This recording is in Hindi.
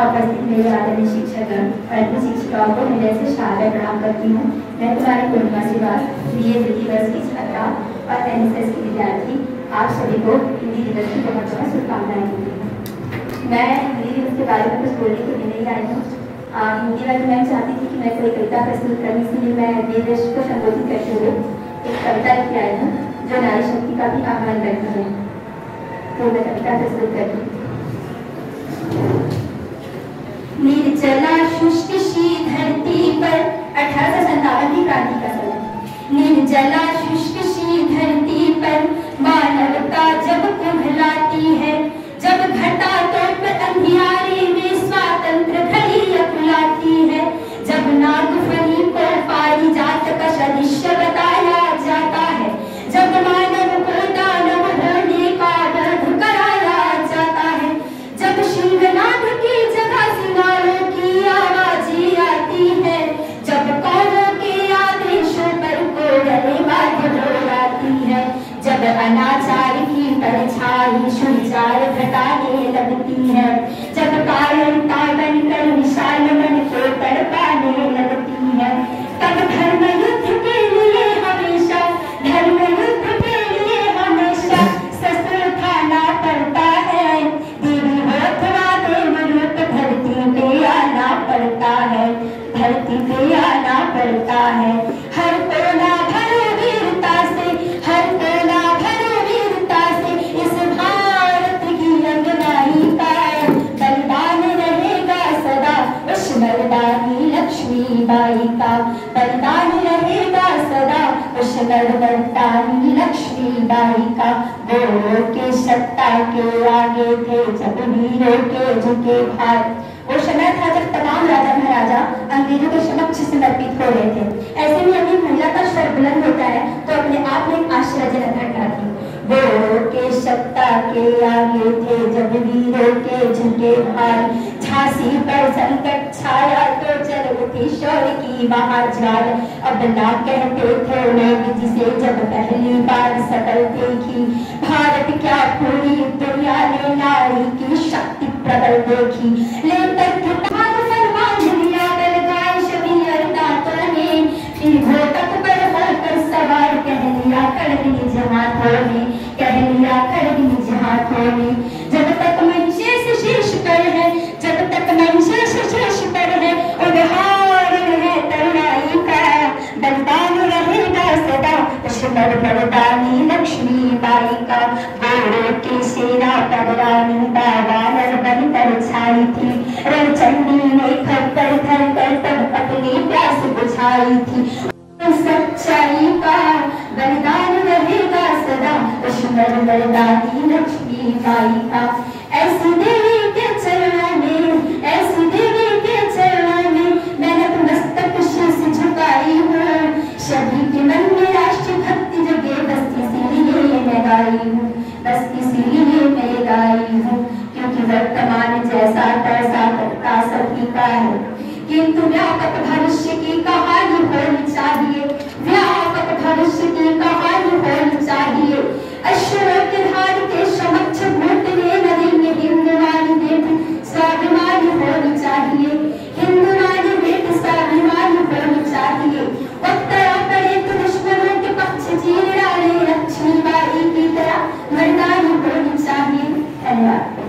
यहाँ उपस्थित मेरे आदरणीय शिक्षकगण और अपनी शिक्षिकाओं को हृदय से सादर प्रणाम करती हूँ। मैं तुम्हारी पूर्णिमा श्रीवास बी ए द्वितीय वर्ष की छात्रा और एनएसएस की विद्यार्थी आप सभी को हिंदी दिवस की बहुत बहुत शुभकामनाएं देती हूँ। मैं हिंदी दिवस के बारे में कुछ बोलने के लिए नहीं आई हूँ। हिंदी में मैं चाहती थी कि मैं कोई कविता प्रस्तुत करने के लिए मैं हिंदी देश को संबोधित करते हुए एक कविता लेके आई हूँ जो नारी शक्ति का भी आह्वान करती है। तो मैं कविता प्रस्तुत करती हूँ। निर्जला शुष्क सी धरती पर 1857 की क्रांति का समय। निर्जला शुष्क सी धरती पर मानवता जब कुम्हलाती है, जब घटा तौर पर अंधियारे में स्वातंत्र घड़ी अकुलाती है, जब नागफली पर पारिजात का सदृश्य बताया जाता है, जब मानव को दानव होने का वध कराया जाता है, जब श्रृंगनाद की जगह सिंगारों की आवाजें आती है, जब कौलों के आदेशों पर कोड़े बाध्य हो जाती है, जब अनाचार की परछाई सुविचार घटाने लगती है, जब कारण बनकर विशाल मन को तड़पाने लगती है, तब धर्म युद्ध के लिए हमेशा शस्त्र उठाना पड़ता है। देवी होते मनुष्य धरती पे आना पड़ता है, धरती पे आना पड़ता है। हर कोना भरो वीरता से, हर कोना भरो वीरता से इस भारत की रंगनाई का बलिदान रहेगा सदा। उस मर्दानी लक्ष्मीबाई का बलिदान रहेगा सदा। उस मर्दानी लक्ष्मीबाई का गोरों के सत्ता के आगे थे जब वीरों के झुके हाथ। वो समय था जब तमाम राजा महाराजा अंग्रेजों के समक्ष समर्पित हो रहे थे। ऐसे में अगर महिला का स्वर बुलंद होता है तो अपने आप में एक आश्चर्यजनक घटना थी। गोरों के सत्ता के आगे थे जब वीरों के झुके हाथ। झांसी पर संकट छाया तो चल उठी शौर्य की महाजाल। अब ना कहते थे मैं जिसे जब पहली बार सकल देखी। भारत क्या पूरी दुनिया ने नारी की शक्ति प्रबल देखी। लेकर सवार कह लिया करनी जहाँ थोड़ी, कह लिया करनी जहाँ थोड़ी। जब तक मंशे से शीर्ष पर है, जब तक मंशे से शीर्ष पर है उधार है तरुणाई का बलिदान रहेगा सदा। मर्दानी लक्ष्मीबाई का गोरों की सेना पर रानी वानर बनकर छाई थी। रणचंडी ने खप्पर धर कर तब अपनी प्यास बुझाई थी। सच्चाई का बलिदान रहेगा सदा। उस मर्दानी लक्ष्मीबाई का ऐसी देवी के चरणों में, ऐसी देवी के चरणों में मैंने तो मस्तक शीश झुकाई हूँ। सभी के मन में राष्ट्रभक्ति बस इसीलिए मैं गाई हूँ, क्योंकि वर्तमान जैसा तैसा तत्का सभी का है, किंतु व्यापक भविष्य की कहानी होनी चाहिए, व्यापक भविष्य की कहानी होनी चाहिए। अश्वों के धार के समक्ष घुटने न देंगे हिंदू नारी बेटी स्वाभिमानी होनी चाहिए, हिंदू नारी बेटी स्वाभिमानी होनी चाहिए। उत्तरा पड़े तो दुश्मनों के पक्ष जीने वाले लक्ष्मीबाई की तरह मर्दानी होनी चाहिए। धन्यवाद।